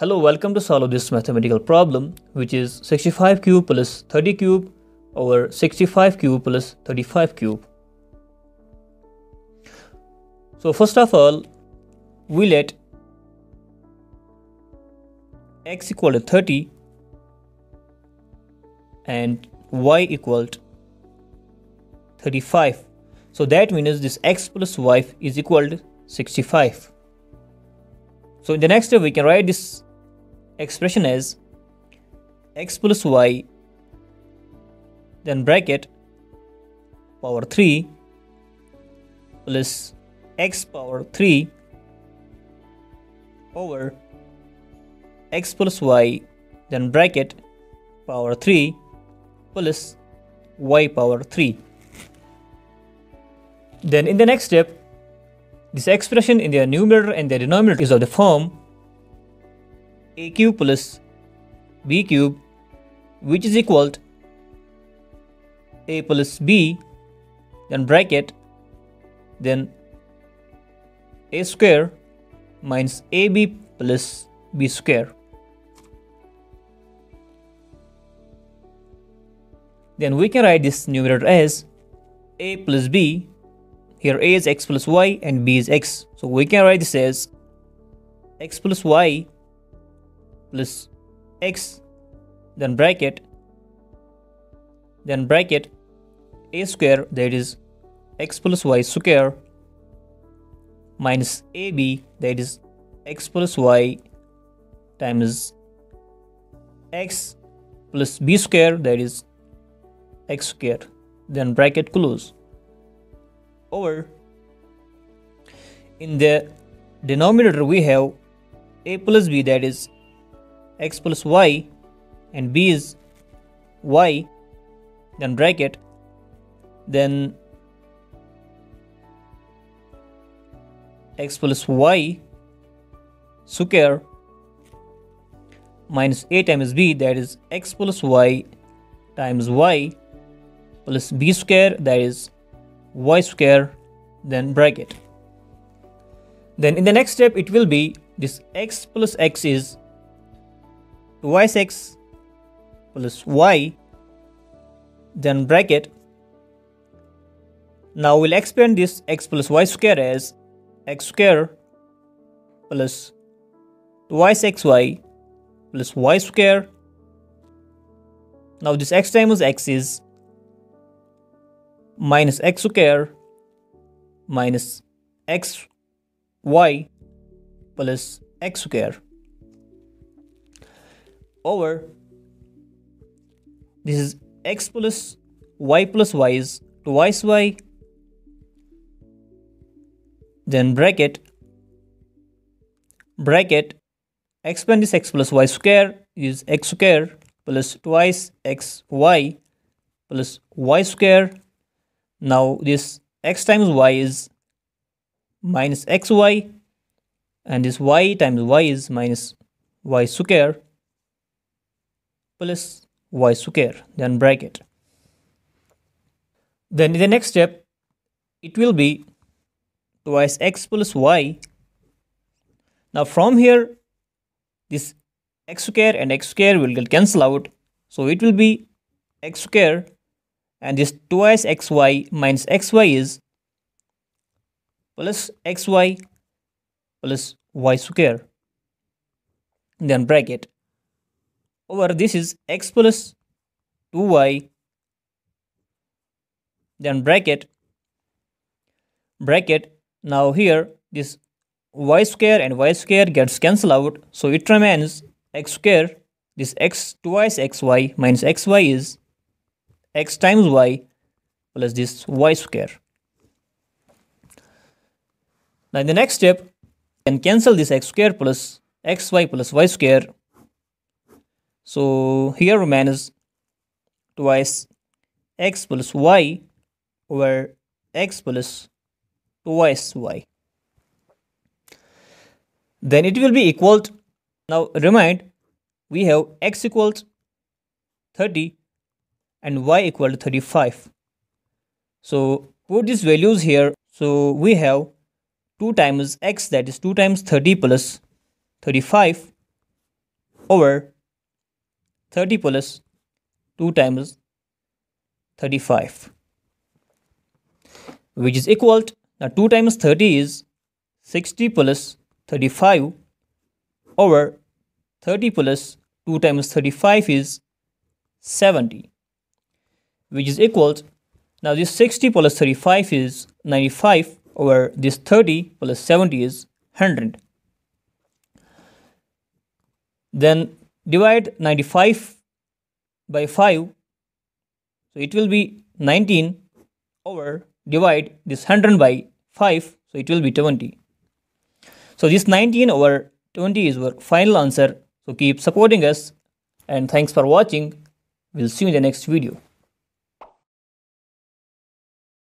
Hello, welcome to solve this mathematical problem, which is 65 cube plus 30 cube over 65 cube plus 35 cube. So first of all, we let x equal to 30 and y equal to 35. So that means this x plus y is equal to 65. So in the next step, we can write this expression as x plus y, then bracket power 3 plus x power 3 over x plus y, then bracket power 3 plus y power 3. Then in the next step, this expression in their numerator and their denominator is of the form a cube plus b cube, which is equal to a plus b, then bracket, then a square minus ab plus b square. Then we can write this numerator as a plus b. Here a is x plus y and b is x. So we can write this as x plus y plus x, then bracket a square, that is x plus y square, minus ab, that is x plus y times x plus b square, that is x square, then bracket close. Over in the denominator we have a plus b, that is x plus y, and b is y, then bracket, then x plus y square minus a times b, that is x plus y times y plus b square, that is y square, then bracket. Then in the next step, it will be this x plus x is twice x plus y, then bracket. Now we'll expand this x plus y square as x square plus twice xy plus y square. Now this x times x is minus x square minus x y plus x square over this is x plus y is twice y, then bracket, bracket, expand this x plus y square is x square plus twice x y plus y square. Now this x times y is minus xy and this y times y is minus y square plus y square, then bracket. Then in the next step, it will be twice x plus y. Now from here, this x square and x square will get cancelled out. So it will be x square. And this twice xy minus xy is plus xy plus y square, then bracket. Over this is x plus 2y, then bracket, bracket. Now here this y square gets cancelled out. So it remains x square. This x twice xy minus xy is x times y plus this y square. Now in the next step, we can cancel this x square plus xy plus y square. So here remains twice x plus y over x plus twice y. Then it will be equal to, now remind, we have x equals 30 and y equal to 35. So put these values here. So we have 2 times x, that is 2 times 30 plus 35, over 30 plus 2 times 35, which is equal to, now 2 times 30 is 60 plus 35 over 30 plus 2 times 35 is 70, which is equal to, now this 60 plus 35 is 95 over this 30 plus 70 is 100. Then divide 95 by 5, so it will be 19 over divide this 100 by 5, so it will be 20. So this 19 over 20 is our final answer. So keep supporting us and thanks for watching. We'll see you in the next video.